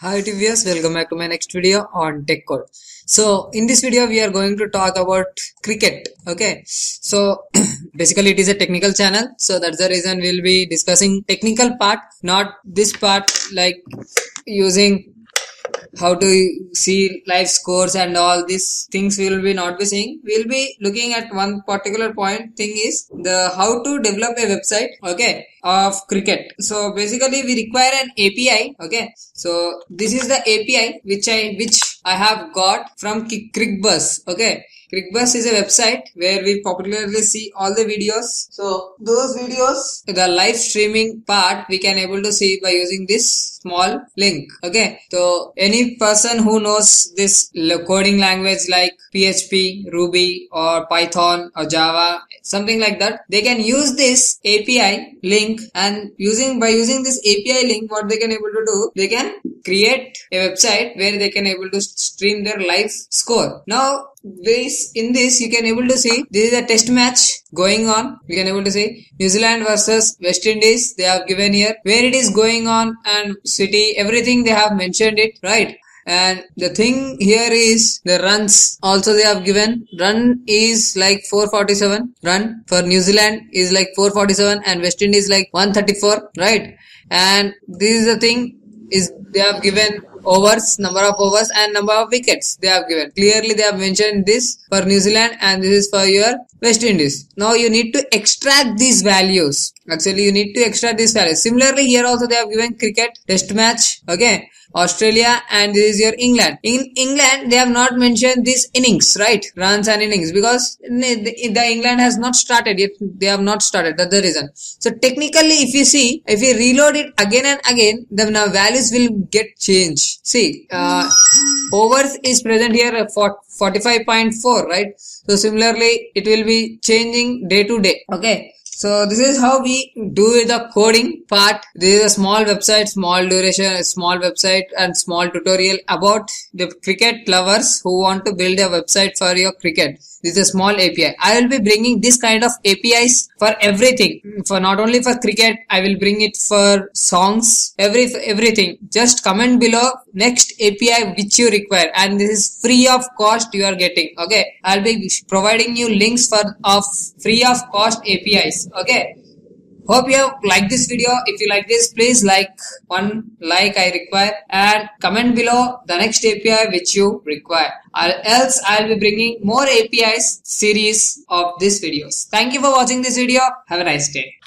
Hi TVS, welcome back to my next video on TechCode. So in this video we are going to talk about cricket. Okay, so basically it is a technical channel, so that's the reason we'll be discussing technical part, not this part like using how to see live scores and all these things we will be not be seeing. We will be looking at one particular point thing is the how to develop a website, okay, of cricket. So basically we require an API, okay. So this is the API which I have got from Cricbuzz, okay. Cricbuzz is a website where we popularly see all the videos. So those videos, the live streaming part, we can able to see by using this small link. Okay. So any person who knows this coding language like PHP, Ruby or Python or Java, something like that, they can use this API link, and by using this API link, what they can able to do, they can create a website where they can able to stream their live score. Now, in this you can able to see this is a test match going on. You can able to see New Zealand versus West Indies. They have given here where it is going on and city, everything they have mentioned it, right? And the thing here is the runs also they have given. Run is like 447, run for New Zealand is like 447 and West Indies like 134, right? And this is the thing is they have given overs, number of overs and number of wickets they have given. Clearly they have mentioned this for New Zealand and this is for your West Indies. Now you need to extract these values. Actually you need to extract these values. Similarly here also they have given cricket, test match, okay, Australia and this is your England. In England they have not mentioned these innings, right, runs and innings, because the England has not started yet. They have not started, that's the reason. So technically if you see, if you reload it again and again, then now values will get changed. See, overs is present here at 45.4, right? So similarly it will be changing day to day, okay. So this is how we do the coding part. This is a small website, small duration, small website and small tutorial about the cricket lovers who want to build a website for your cricket. This is a small API. I will be bringing this kind of APIs for everything. For not only for cricket, I will bring it for songs, everything. Just comment below next API which you require, and this is free of cost you are getting. Okay, I'll be providing you links of free of cost APIs. Okay. Hope you have liked this video. If you like this, please one like I require, and comment below the next API which you require. Else I'll be bringing more APIs series of these videos. Thank you for watching this video. Have a nice day.